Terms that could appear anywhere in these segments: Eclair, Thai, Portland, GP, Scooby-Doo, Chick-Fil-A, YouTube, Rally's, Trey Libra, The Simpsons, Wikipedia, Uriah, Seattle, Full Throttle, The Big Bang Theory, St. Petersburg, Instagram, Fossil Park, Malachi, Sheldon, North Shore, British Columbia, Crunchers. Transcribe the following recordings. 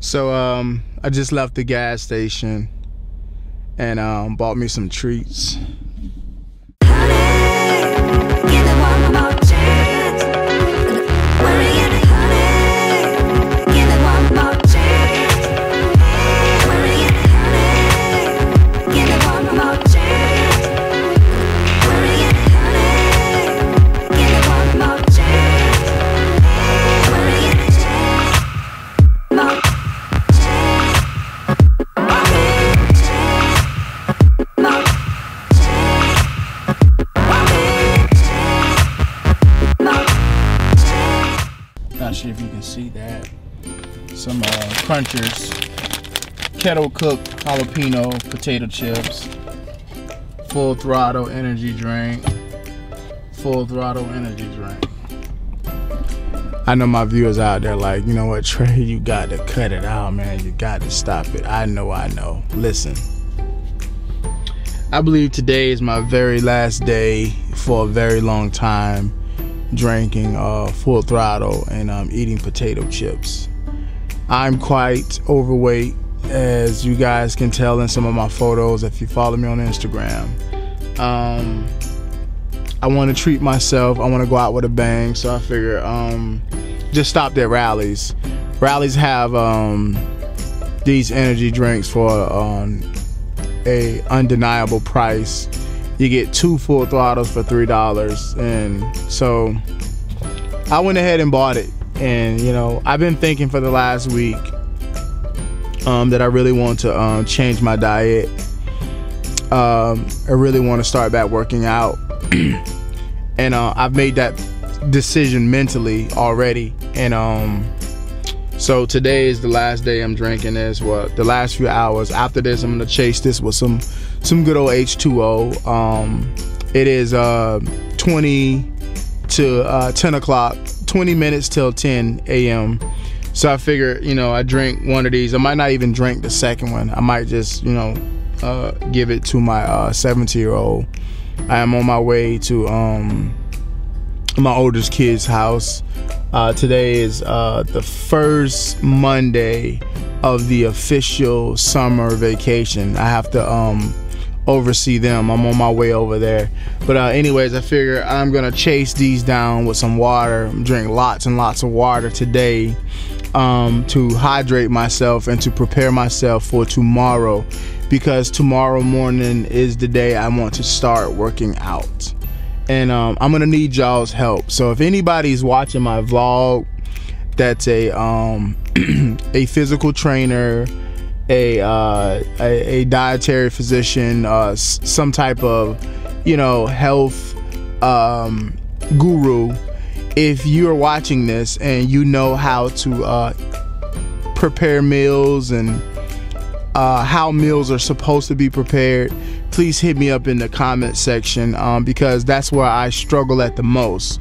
So I just left the gas station and bought me some treats. If you can see that, some Crunchers kettle cooked jalapeno potato chips, Full Throttle energy drink, Full Throttle energy drink. I know my viewers out there like, you know what, Trey, you got to cut it out, man, you got to stop it. I know, listen, I believe today is my very last day for a very long time drinking Full Throttle and eating potato chips. I'm quite overweight, as you guys can tell in some of my photos if you follow me on Instagram. I want to treat myself. I want to go out with a bang, so I figure just stopped at Rally's. Rally's have these energy drinks for a undeniable price. You get 2 Full Throttles for $3, and so I went ahead and bought it. And you know, I've been thinking for the last week that I really want to change my diet. I really want to start back working out, and I've made that decision mentally already. And so today is the last day I'm drinking this. Well, the last few hours. After this, I'm gonna chase this with some good old H2O. It is 20 to 10 o'clock, 20 minutes till 10 a.m. So I figure, you know, I drink one of these. I might not even drink the second one. I might just, you know, give it to my 70-year-old. I am on my way to my oldest kid's house. Today is the first Monday of the official summer vacation. I have to oversee them. I'm on my way over there. But anyways, I figure I'm gonna chase these down with some water, drink lots and lots of water today to hydrate myself and to prepare myself for tomorrow, because tomorrow morning is the day I want to start working out. And I'm gonna need y'all's help. So if anybody's watching my vlog that's a a physical trainer, a dietary physician, some type of, you know, health guru, if you're watching this and you know how to prepare meals and how meals are supposed to be prepared, please hit me up in the comment section, because that's where I struggle at the most.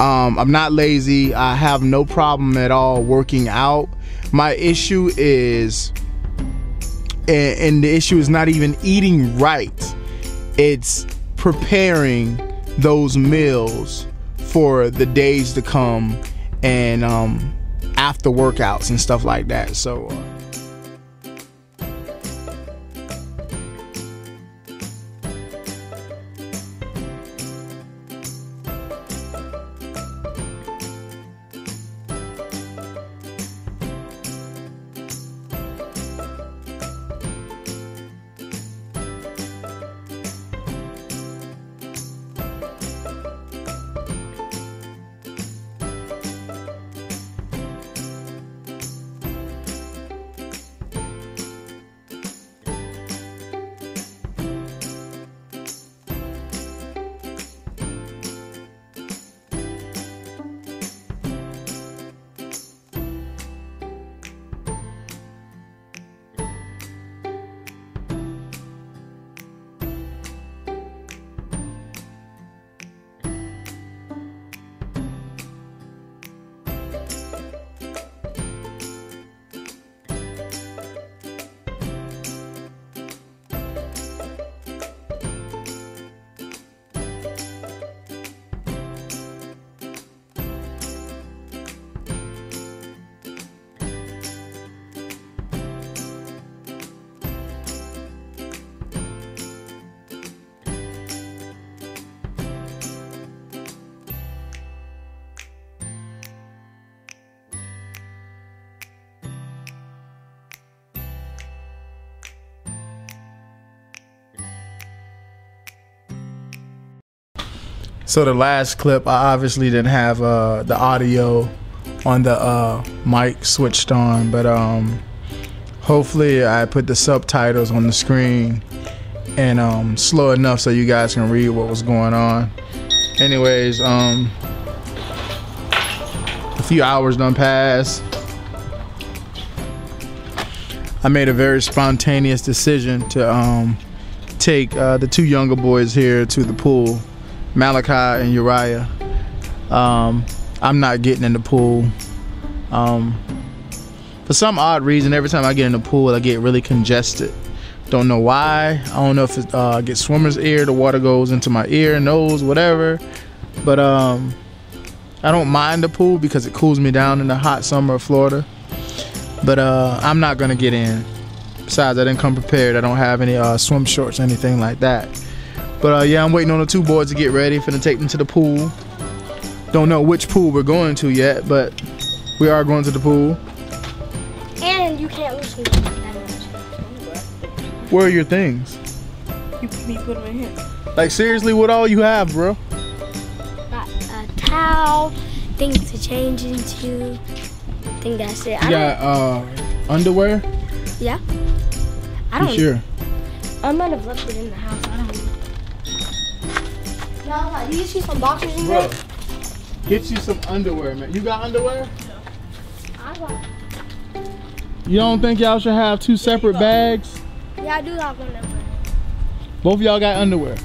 I'm not lazy. I have no problem at all working out. My issue is, and the issue is not even eating right, it's preparing those meals for the days to come and after workouts and stuff like that. So So the last clip, I obviously didn't have the audio on the mic switched on, but hopefully I put the subtitles on the screen and slow enough so you guys can read what was going on. Anyways, a few hours done passed. I made a very spontaneous decision to take the two younger boys here to the pool, Malachi and Uriah. I'm not getting in the pool. For some odd reason, every time I get in the pool, I get really congested. Don't know why. I don't know if it gets swimmer's ear, the water goes into my ear, nose, whatever. But I don't mind the pool because it cools me down in the hot summer of Florida. But I'm not gonna get in. Besides, I didn't come prepared. I don't have any swim shorts or anything like that. But yeah, I'm waiting on the two boys to get ready. Finna take them to the pool. Don't know which pool we're going to yet, but we are going to the pool. And you can't lose me. Where are your things? You put them in here. Like seriously, what all you have, bro? Got a towel, things to change into. I think that's it. You got underwear? Yeah. I don't. You sure? I might have left it in the house. I don't know. No, like, do you see some boxers in there? Get you some underwear, man. You got underwear? No. I got. You don't think y'all should have two separate bags? Yeah, I do have one underwear. Both of y'all got underwear.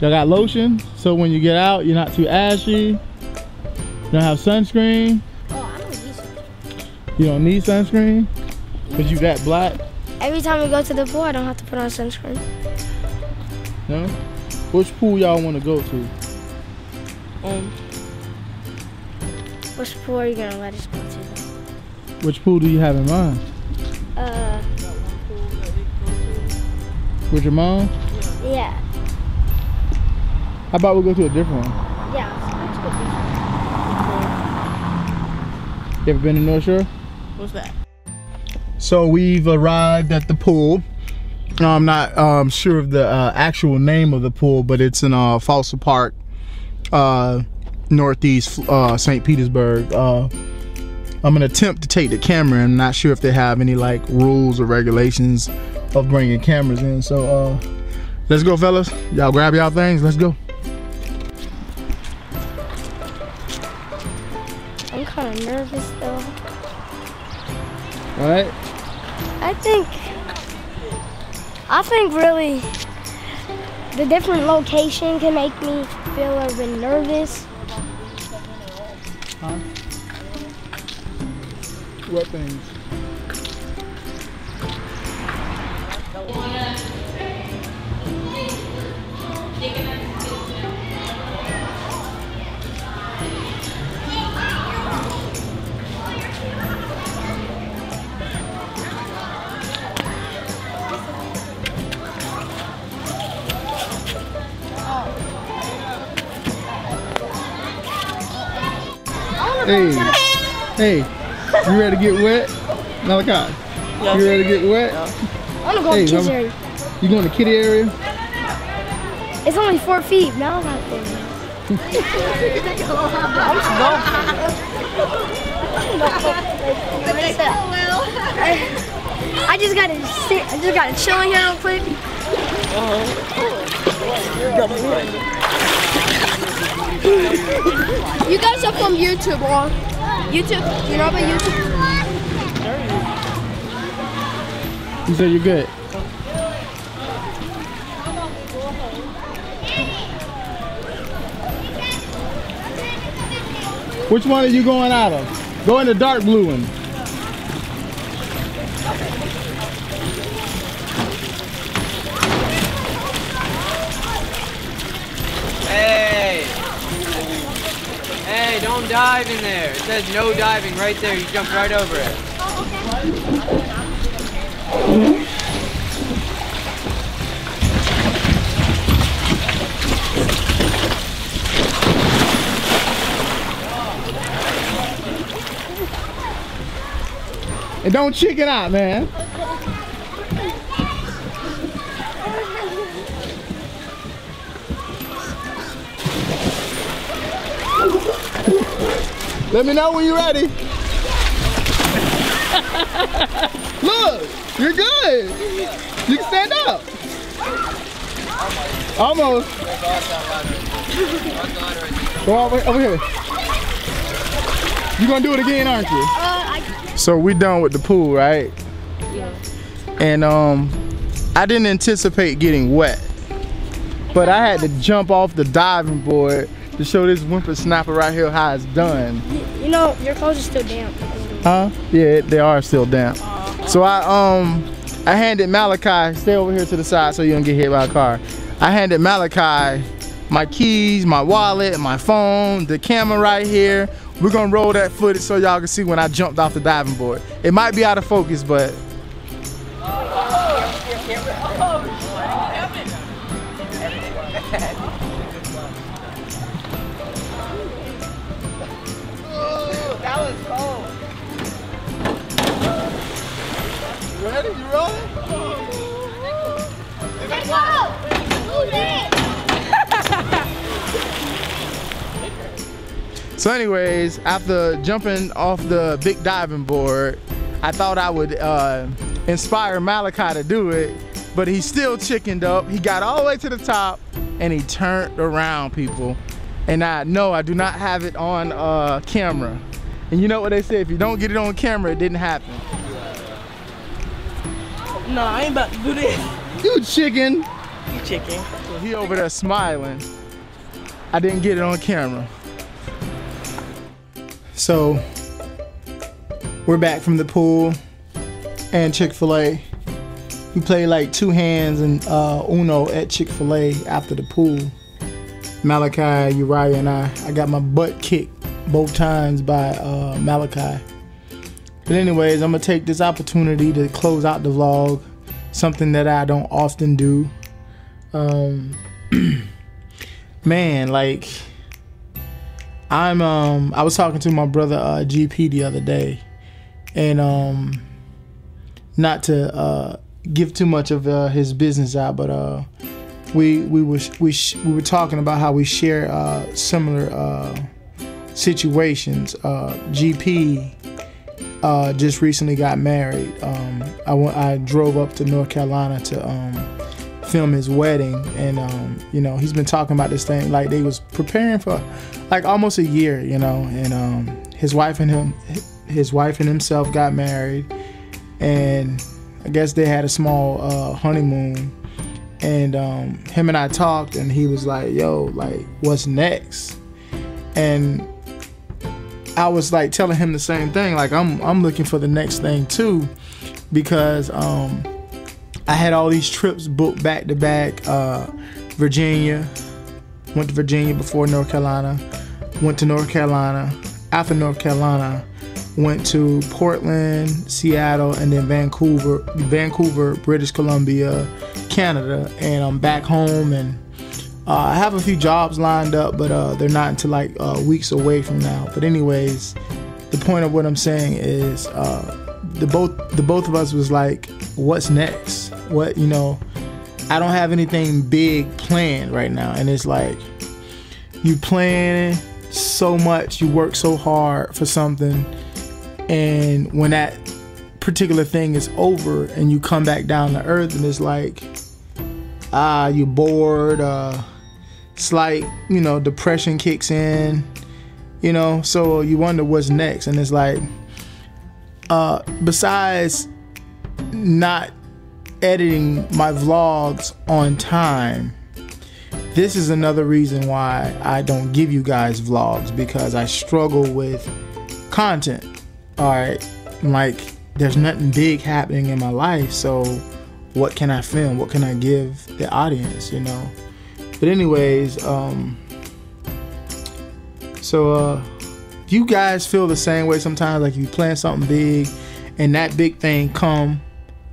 Y'all got lotion, so when you get out, you're not too ashy. You don't have sunscreen. Oh, I don't need sunscreen. You don't need sunscreen? Because you got black? Every time we go to the pool, I don't have to put on sunscreen. No? Which pool y'all want to go to? Which pool are you going to let us go to? Which pool do you have in mind? With your mom? Yeah. How about we go to a different one? Yeah, let's go to a different one. You ever been to North Shore? What's that? So we've arrived at the pool. I'm not sure of the actual name of the pool, but it's in Fossil Park, northeast St. Petersburg. I'm gonna attempt to take the camera. I'm not sure if they have any like rules or regulations of bringing cameras in. So let's go, fellas. Y'all grab y'all things. Let's go. I'm kind of nervous though. All right. I think really the different location can make me feel a bit nervous. Huh? What things? Hey, hey. You ready to get wet? Malachi, yes. You ready to get wet? Yeah. I want to go to the kids area. You going to the kiddie area? It's only 4 feet. Malachi. I just got to chill in here real quick. You guys are from YouTube, or? YouTube, you know about YouTube? You said you're good. Which one are you going out of? Go in the dark blue one. Hey, don't dive in there. It says no diving right there. You jump right over it. Oh, okay. And don't chicken out, man. Let me know when you're ready. Look, you're good. You can stand up. Almost. Go over here. You're gonna do it again, aren't you? So we done with the pool, right? Yeah. And I didn't anticipate getting wet, but I had to jump off the diving board to show this whippersnapper right here how it's done. You know, your clothes are still damp. Huh? Yeah, they are still damp. So I handed Malachi, stay over here to the side so you don't get hit by a car. I handed Malachi my keys, my wallet, my phone, the camera right here. We're gonna roll that footage so y'all can see when I jumped off the diving board. It might be out of focus, but. That was cold. You ready? You rolling? Let's go! Move it! So anyways, after jumping off the big diving board, I thought I would inspire Malachi to do it, but he still chickened up. He got all the way to the top and he turned around, people. And I know I do not have it on camera. And you know what they say, if you don't get it on camera, it didn't happen. No, I ain't about to do this. You chicken. You chicken. So he over there smiling. I didn't get it on camera. So we're back from the pool and Chick-Fil-A. We played like two hands and Uno at Chick-Fil-A after the pool. Malachi, Uriah, and I got my butt kicked both times by Malachi. But anyways, I'm gonna take this opportunity to close out the vlog, something that I don't often do. Man, like. I was talking to my brother GP the other day, and not to give too much of his business out, but we were talking about how we share similar situations. GP just recently got married. I drove up to North Carolina to film his wedding, and you know, he's been talking about this thing like they was preparing for like almost a year, you know. And his wife and himself got married, and I guess they had a small honeymoon. And him and I talked, and he was like, yo, like, what's next? And I was like telling him the same thing, like I'm looking for the next thing too, because I had all these trips booked back to back. Virginia, went to Virginia before North Carolina, went to North Carolina, after North Carolina, went to Portland, Seattle, and then Vancouver, British Columbia, Canada, and I'm back home. And I have a few jobs lined up, but they're not until like weeks away from now. But anyways, the point of what I'm saying is the both of us was like, what's next? What, you know, I don't have anything big planned right now. And it's like, you plan so much, you work so hard for something, and when that particular thing is over and you come back down to earth, and it's like, you're bored, slight, you know, depression kicks in, you know, so you wonder what's next. And it's like, besides not editing my vlogs on time, this is another reason why I don't give you guys vlogs, because I struggle with content. All right, like, there's nothing big happening in my life, so what can I film? What can I give the audience, you know? But anyways, do you guys feel the same way sometimes? Like, you plan something big, and that big thing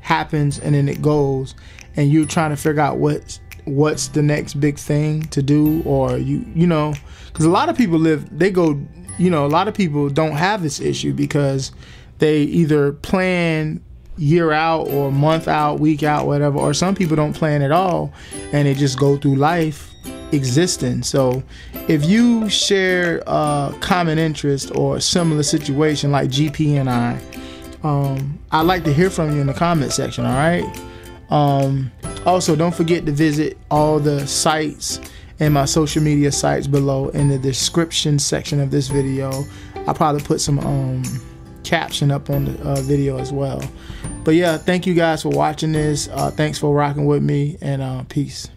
happens, and then it goes, and you're trying to figure out what's the next big thing to do, or you know, because a lot of people you know, a lot of people don't have this issue because they either plan year out or month out, week out, whatever, or some people don't plan at all, and they just go through life existing. So if you share a common interest or a similar situation like GP and I, I'd like to hear from you in the comment section, all right? Also, don't forget to visit all the sites and my social media sites below in the description section of this video. I'll probably put some caption up on the video as well. But yeah, thank you guys for watching this. Thanks for rocking with me, and peace.